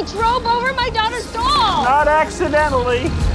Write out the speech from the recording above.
accidentally drove over my daughter's doll. Not accidentally.